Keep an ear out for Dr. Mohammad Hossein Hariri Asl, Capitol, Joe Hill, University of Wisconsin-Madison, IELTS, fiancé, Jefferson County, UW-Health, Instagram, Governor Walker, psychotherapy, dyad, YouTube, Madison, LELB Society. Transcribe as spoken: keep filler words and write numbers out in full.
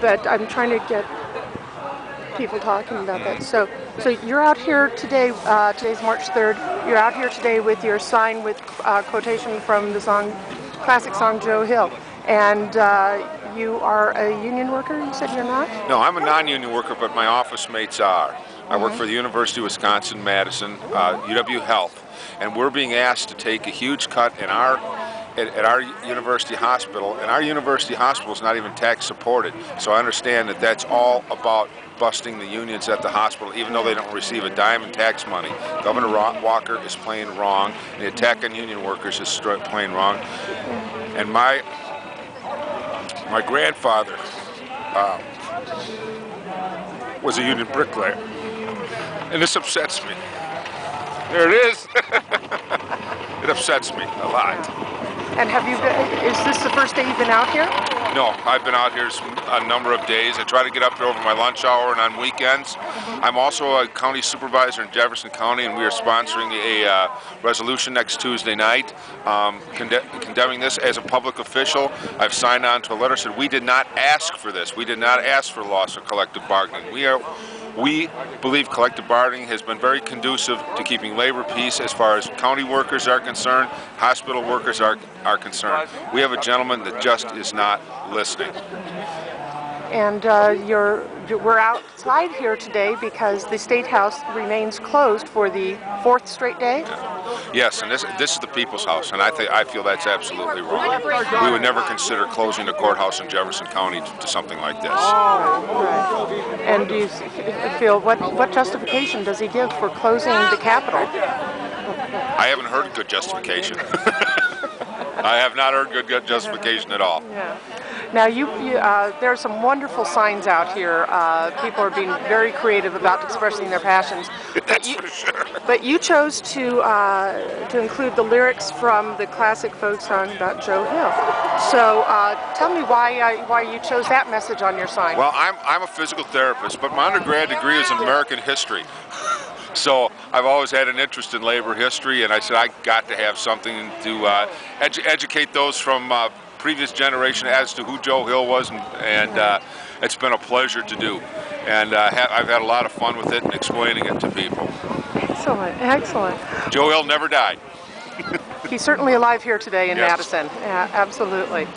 but I'm trying to get people talking about that. So, so you're out here today. Uh, today's March third. You're out here today with your sign with uh, quotation from the song, classic song Joe Hill, and uh, you are a union worker. You said you're not. No, I'm a non-union worker, but my office mates are. I work for the University of Wisconsin-Madison, uh, U W-Health, and we're being asked to take a huge cut in our at, at our university hospital, and our university hospital is not even tax-supported. So I understand that that's all about busting the unions at the hospital, even though they don't receive a dime in tax money. Governor Walker is playing wrong, and the attack on union workers is playing wrong. And my my grandfather uh, was a union bricklayer. And this upsets me. There it is. It upsets me a lot. And have you been, is this the first day you've been out here? No, I've been out here a number of days. I try to get up there over my lunch hour and on weekends. Mm-hmm. I'm also a county supervisor in Jefferson County, and we are sponsoring a uh, resolution next Tuesday night um, conde condemning this as a public official. I've signed on to a letter that said we did not ask for this. We did not ask for loss of collective bargaining. We are. We believe collective bargaining has been very conducive to keeping labor peace as far as county workers are concerned, hospital workers are, are concerned. We have a gentleman that just is not listening. And uh, you're, we're outside here today because the State House remains closed for the fourth straight day? Yeah. Yes, and this, this is the People's House, and I, think, I feel that's absolutely wrong. We would never consider closing a courthouse in Jefferson County to, to something like this. Oh, right. And do you feel, what, what justification does he give for closing the Capitol? I haven't heard good justification. I have not heard good, good justification at all. Yeah. Now, you, you, uh, there are some wonderful signs out here. Uh, people are being very creative about expressing their passions. But That's you, for sure. But you chose to uh, to include the lyrics from the classic folk song about Joe Hill. So uh, tell me why uh, why you chose that message on your sign. Well, I'm I'm a physical therapist, but my undergrad degree is in American history. So I've always had an interest in labor history, and I said I got to have something to uh, edu educate those from. Uh, previous generation as to who Joe Hill was, and, and uh, it's been a pleasure to do, and uh, ha I've had a lot of fun with it and explaining it to people. Excellent, excellent. Joe Hill never died. He's certainly alive here today in yes. Madison, yeah, absolutely.